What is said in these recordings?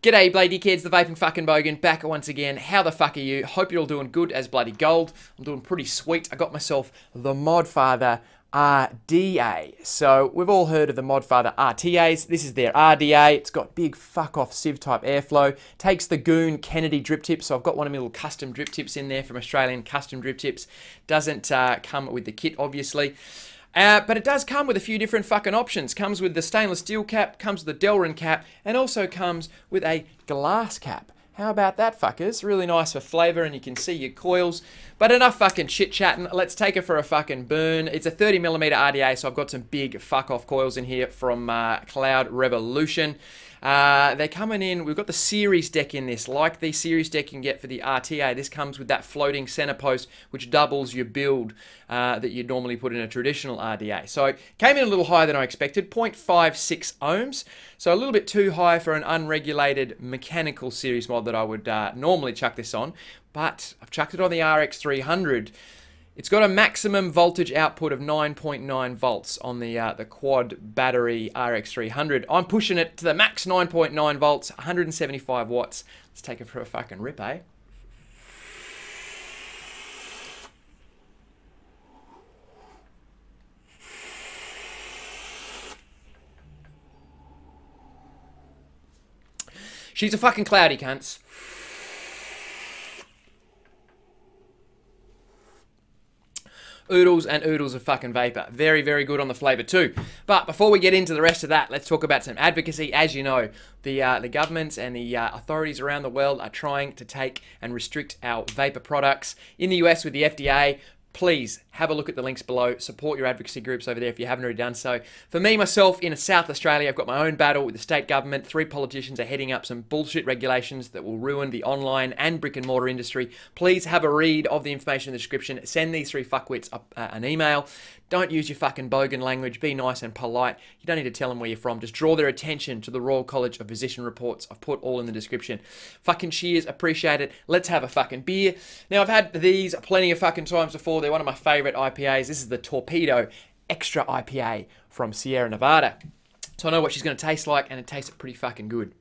G'day bloody kids, the Vaping fucking Bogan back once again. How the fuck are you? Hope you're all doing good as bloody gold. I'm doing pretty sweet. I got myself the Modfather RDA. So we've all heard of the Modfather RTAs. This is their RDA. It's got big fuck off sieve type airflow. Takes the Goon Kennedy drip tips. So I've got one of my little custom drip tips in there from Australian Custom Drip Tips. Doesn't come with the kit, obviously. But it does come with a few different fucking options. Comes with the stainless steel cap, comes with the Delrin cap, and also comes with a glass cap. How about that, fuckers? Really nice for flavour, and you can see your coils. But enough fucking chit-chatting. Let's take it for a fucking burn. It's a 30mm RDA, so I've got some big fuck-off coils in here from Cloud Revolution. They're coming in. We've got the series deck in this. Like the series deck you can get for the RTA, this comes with that floating centre post, which doubles your build that you'd normally put in a traditional RDA. So it came in a little higher than I expected, 0.56 ohms. So a little bit too high for an unregulated mechanical series mod that I would normally chuck this on, but I've chucked it on the RX300. It's got a maximum voltage output of 9.9 volts on the quad battery RX300. I'm pushing it to the max 9.9 volts, 175 watts. Let's take it for a fucking rip, eh? She's a fucking cloudy, cunts. Oodles and oodles of fucking vapor. Very, very good on the flavour too. But before we get into the rest of that, let's talk about some advocacy. As you know, the governments and the authorities around the world are trying to take and restrict our vapor products. In the US with the FDA, please have a look at the links below. Support your advocacy groups over there if you haven't already done so. For me, myself, in South Australia, I've got my own battle with the state government. Three politicians are heading up some bullshit regulations that will ruin the online and brick and mortar industry. Please have a read of the information in the description. Send these three fuckwits up, an email. Don't use your fucking bogan language. Be nice and polite. You don't need to tell them where you're from. Just draw their attention to the Royal College of Physician reports. I've put all in the description. Fucking cheers. Appreciate it. Let's have a fucking beer. Now, I've had these plenty of fucking times before. They're one of my favorite IPAs. This is the Torpedo Extra IPA from Sierra Nevada. So I know what she's going to taste like, and it tastes pretty fucking good.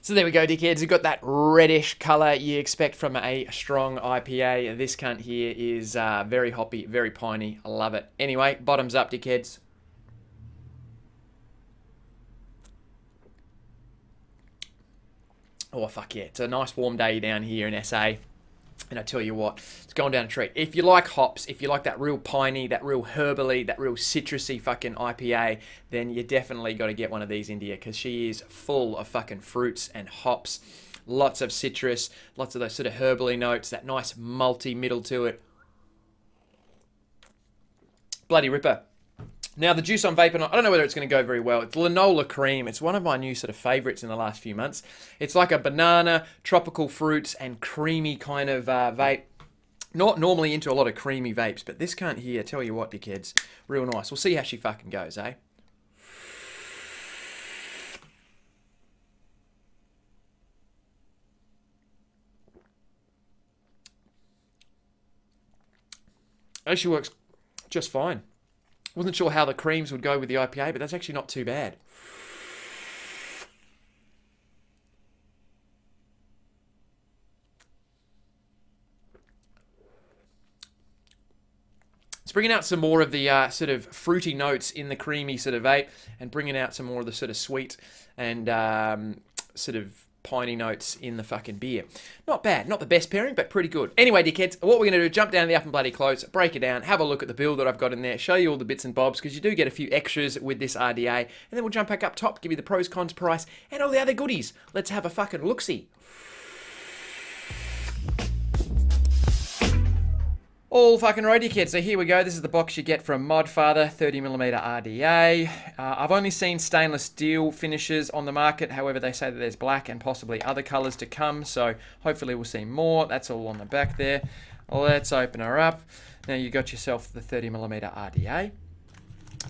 So there we go, dickheads. We've got that reddish colour you expect from a strong IPA. This cunt here is very hoppy, very piney. I love it. Anyway, bottoms up, dickheads. Oh, fuck yeah. It's a nice warm day down here in SA. And I tell you what, it's going down a treat. If you like hops, if you like that real piney, that real herbally, that real citrusy fucking IPA, then you definitely got to get one of these in here because she is full of fucking fruits and hops. Lots of citrus, lots of those sort of herbally notes, that nice malty middle to it. Bloody ripper. Now, the juice I'm vaping on, I don't know whether it's going to go very well. It's linolea cream. It's one of my new sort of favourites in the last few months. It's like a banana, tropical fruits, and creamy kind of vape. Not normally into a lot of creamy vapes, but this cunt here, tell you what, dickheads, real nice. We'll see how she fucking goes, eh? Actually works just fine. Wasn't sure how the creams would go with the IPA, but that's actually not too bad. It's bringing out some more of the sort of fruity notes in the creamy sort of vape, and bringing out some more of the sort of sweet and sort of piney notes in the fucking beer. Not bad. Not the best pairing, but pretty good. Anyway, dickheads, what we're going to do is jump down to the up and bloody close, break it down, have a look at the build that I've got in there, show you all the bits and bobs, because you do get a few extras with this RDA, and then we'll jump back up top, give you the pros, cons, price, and all the other goodies. Let's have a fucking look-see. All fucking righty, kids. So here we go. This is the box you get from Modfather 30mm RDA. I've only seen stainless steel finishes on the market. However, they say that there's black and possibly other colors to come. So hopefully we'll see more. That's all on the back there. Let's open her up. Now you got yourself the 30mm RDA.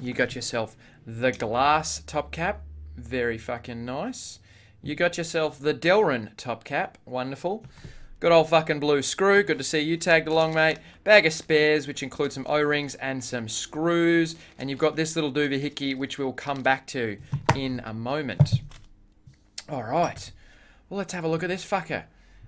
You got yourself the glass top cap. Very fucking nice. You got yourself the Delrin top cap. Wonderful. Good old fucking blue screw. Good to see you tagged along, mate. Bag of spares, which includes some O-rings and some screws. And you've got this little doohickey, which we'll come back to in a moment. All right. Well, let's have a look at this fucker.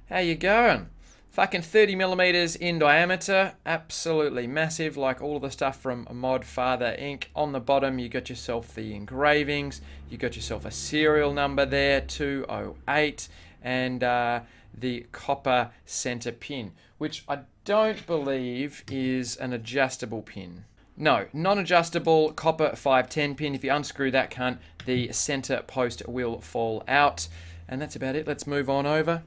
How you going? Fucking 30mm in diameter. Absolutely massive, like all of the stuff from Modfather Inc. On the bottom, you got yourself the engravings. You got yourself a serial number there, 208. And the copper center pin, which I don't believe is an adjustable pin. No, non-adjustable copper 510 pin. If you unscrew that cunt, the center post will fall out. And that's about it. Let's move on over.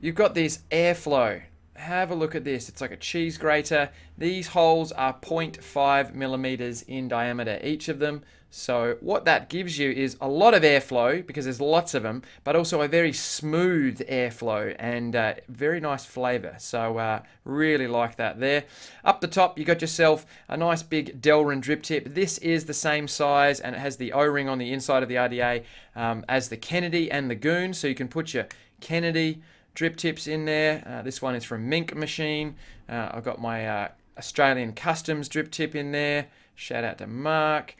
You've got this airflow. Have a look at this. It's like a cheese grater. These holes are 0.5mm in diameter, each of them. So what that gives you is a lot of airflow, because there's lots of them, but also a very smooth airflow and very nice flavor. So really like that there. Up the top, you got yourself a nice big Delrin drip tip. This is the same size, and it has the O-ring on the inside of the RDA as the Kennedy and the Goon. So you can put your Kennedy drip tips in there. This one is from Mink Machine. I've got my Australian Customs drip tip in there. Shout out to Mark.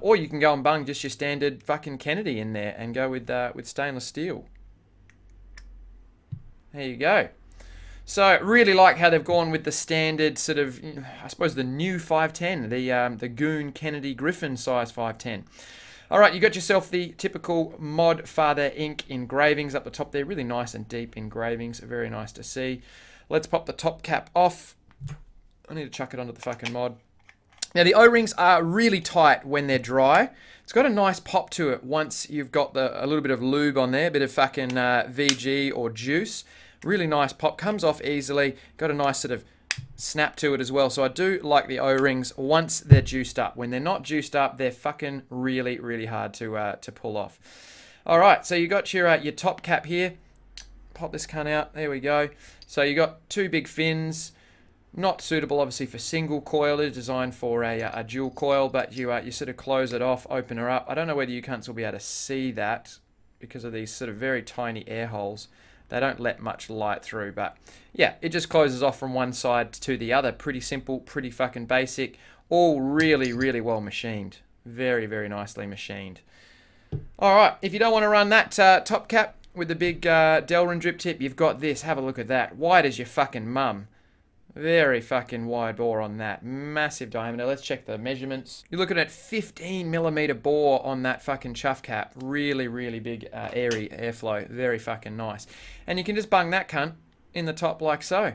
Or you can go and bung just your standard fucking Kennedy in there and go with stainless steel. There you go. So really like how they've gone with the standard sort of, I suppose, the new 510, the Goon Kennedy Griffin size 510. All right, you got yourself the typical Modfather Inc. engravings up the top there. Really nice and deep engravings. Very nice to see. Let's pop the top cap off. I need to chuck it onto the fucking mod. Now, the O-rings are really tight when they're dry. It's got a nice pop to it once you've got a little bit of lube on there, a bit of fucking VG or juice. Really nice pop. Comes off easily. Got a nice sort of snap to it as well. So I do like the O-rings once they're juiced up. When they're not juiced up, they're fucking really, really hard to pull off. All right, so you got your top cap here. Pop this cunt out. There we go. So you got two big fins. Not suitable, obviously, for single coil. It is designed for a dual coil, but you sort of close it off, open her up. I don't know whether you cunts will be able to see that because of these sort of very tiny air holes. They don't let much light through, but yeah, it just closes off from one side to the other. Pretty simple, pretty fucking basic. All really, really well machined. Very, very nicely machined. All right, if you don't want to run that top cap with the big Delrin drip tip, you've got this. Have a look at that. Wide as your fucking mum. Very fucking wide bore on that. Massive diameter. Let's check the measurements. You're looking at 15mm bore on that fucking chuff cap. Really, really big airy airflow. Very fucking nice. And you can just bung that cunt in the top like so.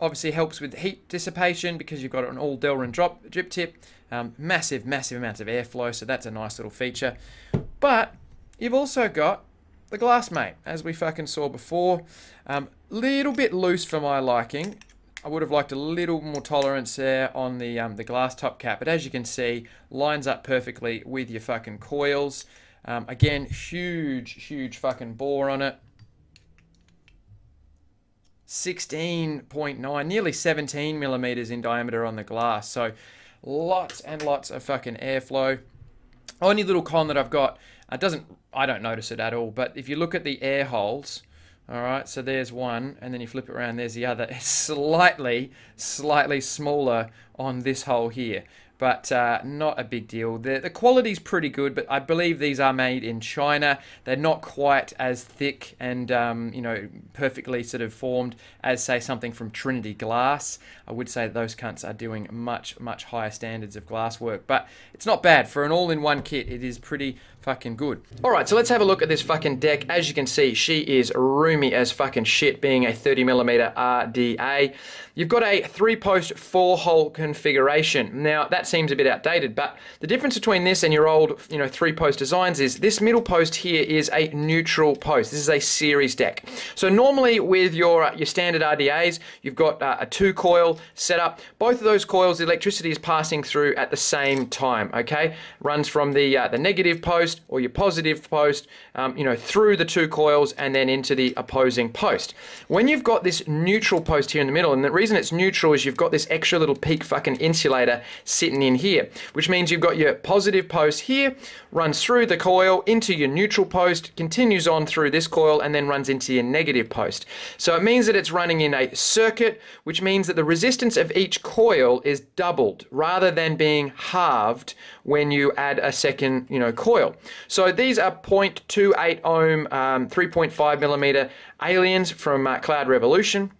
Obviously helps with heat dissipation because you've got an all Delrin drip tip. Massive, massive amounts of airflow. So that's a nice little feature. But you've also got the glass, mate, as we fucking saw before. Little bit loose for my liking. I would have liked a little more tolerance there on the glass top cap, but as you can see, lines up perfectly with your fucking coils. Again, huge, huge fucking bore on it. 16.9, nearly 17mm in diameter on the glass. So lots and lots of fucking airflow. Only little con that I've got, I don't notice it at all, but if you look at the air holes, all right, so there's one, and then you flip it around, there's the other. It's slightly, slightly smaller on this hole here, but not a big deal. The quality's pretty good, but I believe these are made in China. They're not quite as thick and, you know, perfectly sort of formed as, say, something from Trinity Glass. I would say those cunts are doing much, much higher standards of glass work, but it's not bad. For an all-in-one kit, it is pretty fucking good. All right, so let's have a look at this fucking deck. As you can see, she is roomy as fucking shit, being a 30mm RDA. You've got a 3-post, 4-hole configuration. Now, that seems a bit outdated, but the difference between this and your old, 3-post designs is this middle post here is a neutral post. This is a series deck. So normally with your standard RDAs, you've got a 2-coil setup. Both of those coils, the electricity is passing through at the same time, okay? Runs from the negative post post or your positive post, you know, through the two coils and then into the opposing post. When you've got this neutral post here in the middle, and the reason it's neutral is you've got this extra little peak fucking insulator sitting in here, which means you've got your positive post here, runs through the coil into your neutral post, continues on through this coil, and then runs into your negative post. So it means that it's running in a circuit, which means that the resistance of each coil is doubled rather than being halved when you add a second, you know, coil. So these are 0.28 ohm 3.5 millimeter aliens from Cloud Revolution.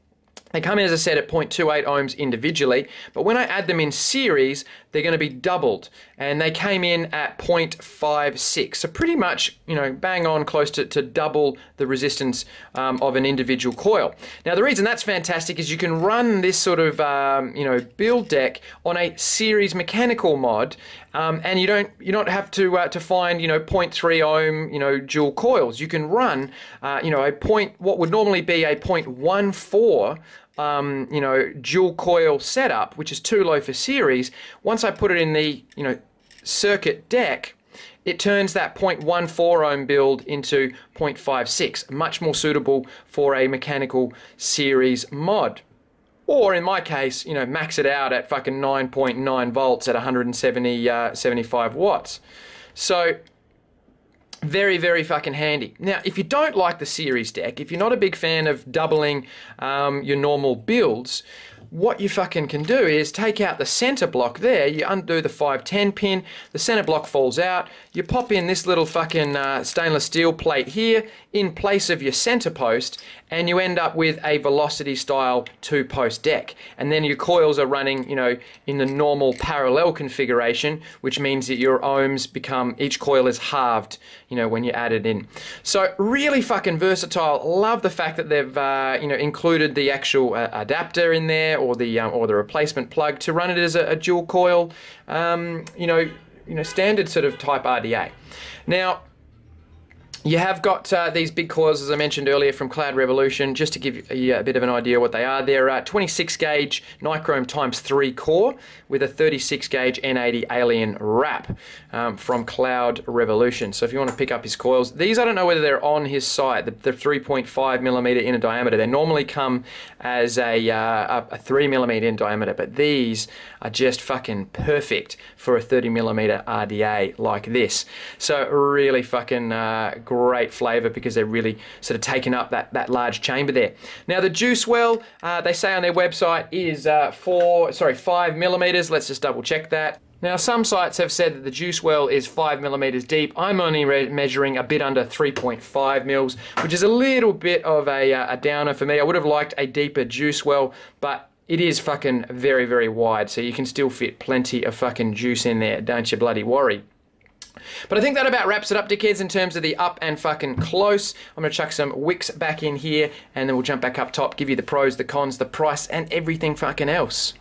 They come in, as I said, at 0.28 ohms individually, but when I add them in series, they're going to be doubled, and they came in at 0.56. So pretty much, you know, bang on close to double the resistance of an individual coil. Now, the reason that's fantastic is you can run this sort of, you know, build deck on a series mechanical mod, and you don't have to find, you know, 0.3 ohm, you know, dual coils. You can run, you know, a what would normally be a 0.14. You know, dual coil setup, which is too low for series. Once I put it in the, you know, circuit deck, it turns that 0.14 ohm build into 0.56, much more suitable for a mechanical series mod. Or in my case, you know, max it out at fucking 9.9 volts at 175 watts. So very, very fucking handy. Now, if you don't like the series deck, if you're not a big fan of doubling your normal builds, what you fucking can do is take out the center block there, you undo the 510 pin, the center block falls out, you pop in this little fucking stainless steel plate here in place of your center post, and you end up with a velocity style two post deck. And then your coils are running, you know, in the normal parallel configuration, which means that your ohms become, each coil is halved, you know, when you add it in. So really fucking versatile. Love the fact that they've you know, included the actual adapter in there, or the replacement plug to run it as a dual coil, you know, standard sort of type RDA. Now, you have got these big coils, as I mentioned earlier, from Cloud Revolution. Just to give you a bit of an idea what they are, they're 26 gauge nichrome ×3 core with a 36 gauge N80 alien wrap from Cloud Revolution. So if you want to pick up his coils, these, I don't know whether they're on his site, the 3.5 millimeter inner diameter. They normally come as a 3 millimeter in diameter, but these are just fucking perfect for a 30 millimeter RDA like this. So really fucking great flavor, because they're really sort of taking up that large chamber there. Now the juice well, they say on their website is 5 millimeters. Let's just double check that. Now some sites have said that the juice well is 5 millimeters deep. I'm only measuring a bit under 3.5 mils, which is a little bit of a downer for me. I would have liked a deeper juice well, but it is fucking very, very wide, so you can still fit plenty of fucking juice in there. Don't you bloody worry. But I think that about wraps it up, dickheads, in terms of the up and fucking close. I'm going to chuck some wicks back in here, and then we'll jump back up top, give you the pros, the cons, the price, and everything fucking else.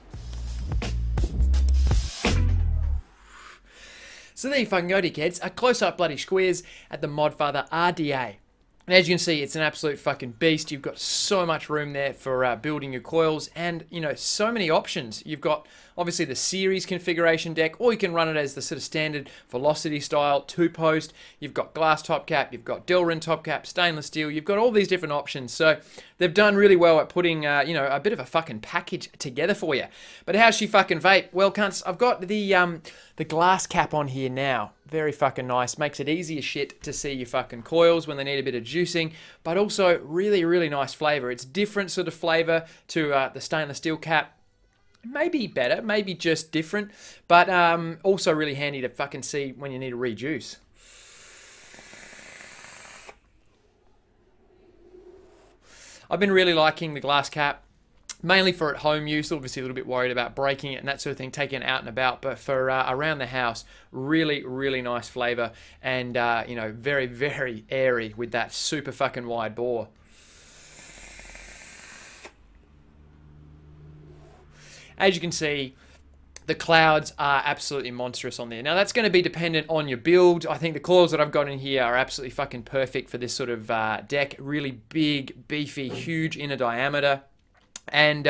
So there you fucking go, dickheads. A close-up bloody squeeze at the Modfather RDA. And as you can see, it's an absolute fucking beast. You've got so much room there for building your coils, and, you know, so many options. You've got, obviously, the series configuration deck, or you can run it as the sort of standard velocity style two-post. You've got glass top cap, you've got Delrin top cap, stainless steel. You've got all these different options. So they've done really well at putting, you know, a bit of a fucking package together for you. But how's she fucking vape? Well, cunts, I've got the glass cap on here now. Very fucking nice. Makes it easy as shit to see your fucking coils when they need a bit of juicing, but also really, really nice flavor. It's different sort of flavor to the stainless steel cap. Maybe better, maybe just different, but also really handy to fucking see when you need to rejuice. I've been really liking the glass cap. Mainly for at-home use, obviously a little bit worried about breaking it and that sort of thing, taking it out and about, but for around the house, really, really nice flavour, and, you know, very, very airy with that super fucking wide bore. As you can see, the clouds are absolutely monstrous on there. Now, that's going to be dependent on your build. I think the coils that I've got in here are absolutely fucking perfect for this sort of deck. Really big, beefy, huge inner diameter. And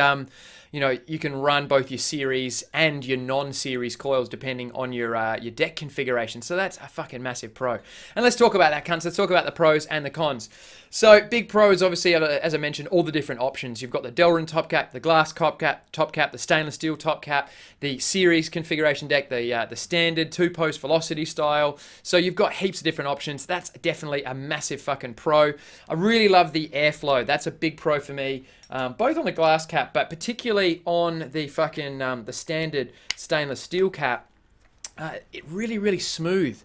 you know, you can run both your series and your non-series coils depending on your deck configuration. So that's a fucking massive pro. And let's talk about that, cunts. Let's talk about the pros and the cons. So big pros, obviously, as I mentioned, all the different options. You've got the Delrin top cap, the glass top cap, the stainless steel top cap, the series configuration deck, the standard two-post velocity style. So you've got heaps of different options. That's definitely a massive fucking pro. I really love the airflow. That's a big pro for me, both on the glass cap, but particularly on the fucking the standard stainless steel cap. It really, really smooth.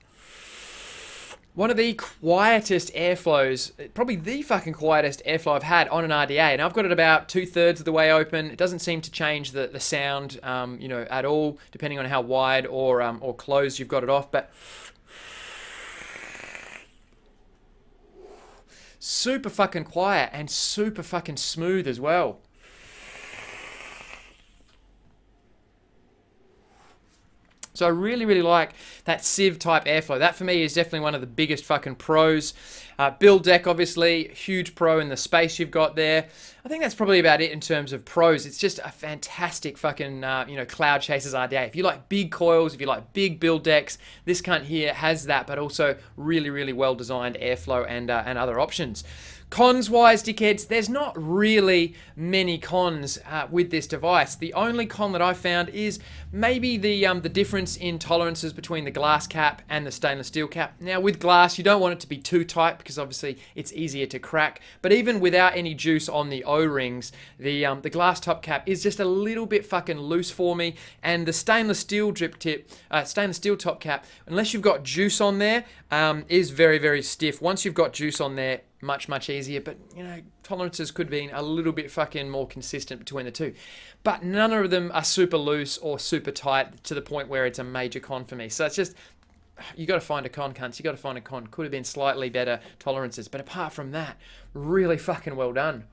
One of the quietest airflows, probably the fucking quietest airflow I've had on an RDA, and I've got it about 2/3 of the way open. It doesn't seem to change the sound, you know, at all, depending on how wide or closed you've got it off. But super fucking quiet and super fucking smooth as well. So I really, really like that sieve type airflow. That for me is definitely one of the biggest fucking pros. Build deck, obviously, huge pro in the space you've got there. I think that's probably about it in terms of pros. It's just a fantastic fucking, you know, Cloud Chasers RDA. If you like big coils, if you like big build decks, this cunt here has that, but also really, really well designed airflow and other options. Cons wise, dickheads, there's not really many cons with this device. The only con that I found is maybe the difference in tolerances between the glass cap and the stainless steel cap. Now with glass, you don't want it to be too tight because obviously it's easier to crack. But even without any juice on the O-rings, the glass top cap is just a little bit fucking loose for me. And the stainless steel drip tip, stainless steel top cap, unless you've got juice on there, is very, very stiff. Once you've got juice on there, much, much easier, but, you know, tolerances could be a little bit fucking more consistent between the two. But none of them are super loose or super tight to the point where it's a major con for me. So it's just, you got to find a con, cunts. You got to find a con. Could have been slightly better tolerances. But apart from that, really fucking well done.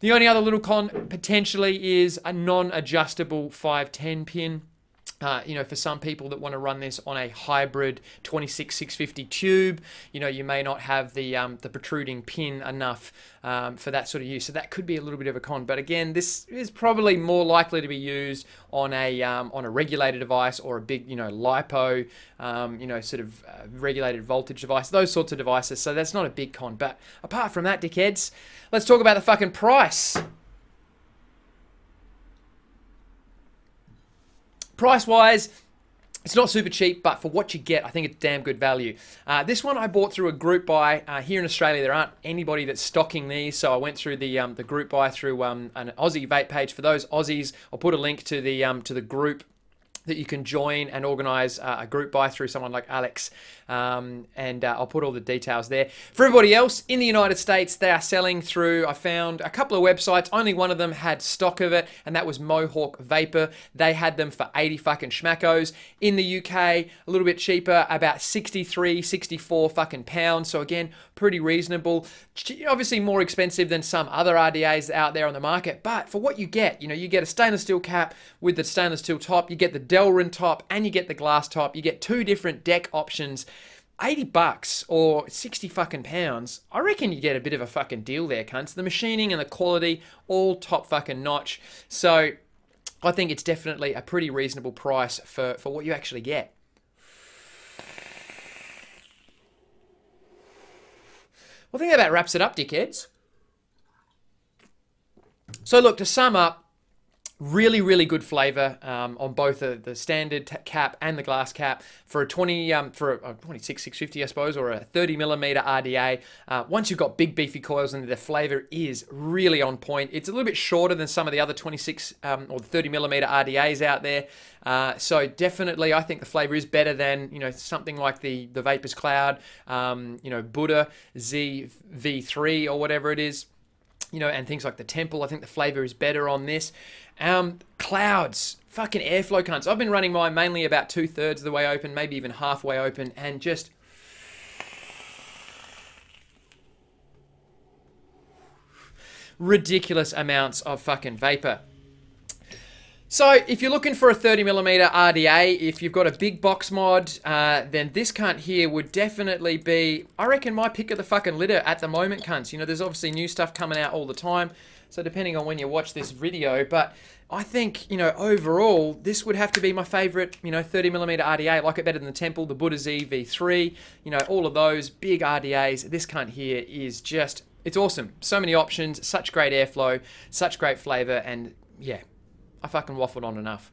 The only other little con potentially is a non-adjustable 510 pin. You know, for some people that want to run this on a hybrid 26/650 tube, you know, you may not have the protruding pin enough for that sort of use. So that could be a little bit of a con. But again, this is probably more likely to be used on a regulated device or a big, you know, LiPo, you know, sort of regulated voltage device, those sorts of devices. So that's not a big con. But apart from that, dickheads, let's talk about the fucking price. Price-wise, it's not super cheap, but for what you get, I think it's damn good value. This one I bought through a group buy here in Australia. There aren't anybody that's stocking these, so I went through the group buy through an Aussie vape page. For those Aussies, I'll put a link to the group that you can join and organize a group buy through someone like Alex, and I'll put all the details there. For everybody else in the United States, they are selling through, I found a couple of websites, only one of them had stock of it, and that was Mohawk Vapor. They had them for 80 fucking schmackos. In the UK, a little bit cheaper, about 63, 64 fucking pounds, so again, pretty reasonable. Obviously more expensive than some other RDAs out there on the market, but for what you get, you know, you get a stainless steel cap with the stainless steel top, you get the Delrin top, and you get the glass top. You get two different deck options. 80 bucks or 60 fucking pounds. I reckon you get a bit of a fucking deal there, cunts. The machining and the quality, all top fucking notch. So I think it's definitely a pretty reasonable price for what you actually get. Well, I think that about wraps it up, dickheads. So look, to sum up, really, really good flavor on both the standard cap and the glass cap for a 26/650, I suppose, or a 30mm RDA. Once you've got big beefy coils in there, the flavor is really on point. It's a little bit shorter than some of the other 26 or 30mm RDAs out there. So definitely, I think the flavor is better than, you know, something like the Vapers Cloud, you know, Buddha Z V3 or whatever it is. You know, and things like the Temple, I think the flavor is better on this. Clouds, fucking airflow, cunts. I've been running mine mainly about 2/3 of the way open, maybe even halfway open, and just ridiculous amounts of fucking vapor. So if you're looking for a 30mm RDA, if you've got a big box mod, then this cunt here would definitely be, I reckon, my pick of the fucking litter at the moment, cunts. You know, there's obviously new stuff coming out all the time, so depending on when you watch this video, but I think, you know, overall, this would have to be my favorite, you know, 30mm RDA. I like it better than the Temple, the Buddha Z V3, you know, all of those big RDAs. This cunt here is just, it's awesome. So many options, such great airflow, such great flavor, and yeah. I fucking waffled on enough.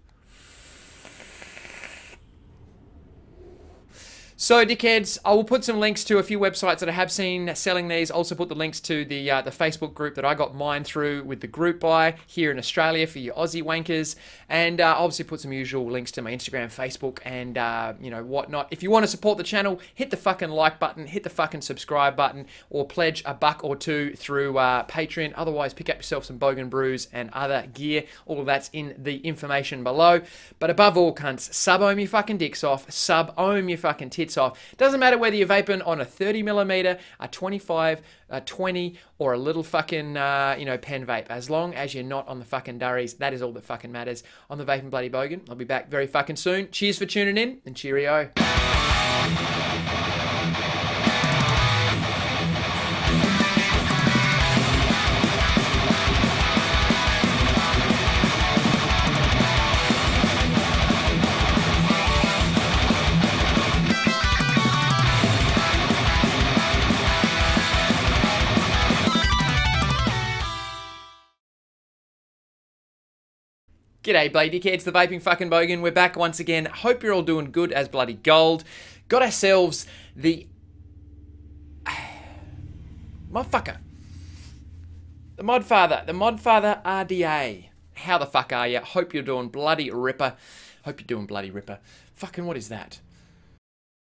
So, dickheads, I will put some links to a few websites that I have seen selling these. Also put the links to the Facebook group that I got mine through with the group buy here in Australia for you Aussie wankers. And obviously put some usual links to my Instagram, Facebook, and, you know, whatnot. If you want to support the channel, hit the fucking like button, hit the fucking subscribe button, or pledge $1 or $2 through Patreon. Otherwise, pick up yourself some Bogan brews and other gear. All of that's in the information below. But above all, cunts, sub-ohm your fucking dicks off, sub-ohm your fucking tits off. Doesn't matter whether you're vaping on a 30mm, a 25, a 20, or a little fucking, you know, pen vape. As long as you're not on the fucking durries, that is all that fucking matters. On the Vaping Bloody Bogan, I'll be back very fucking soon. Cheers for tuning in, and cheerio. G'day, bloody dickheads, the Vaping fucking Bogan. We're back once again. Hope you're all doing good as bloody gold. Got ourselves the... Motherfucker. The Modfather RDA. How the fuck are you? Hope you're doing bloody ripper. Fucking what is that?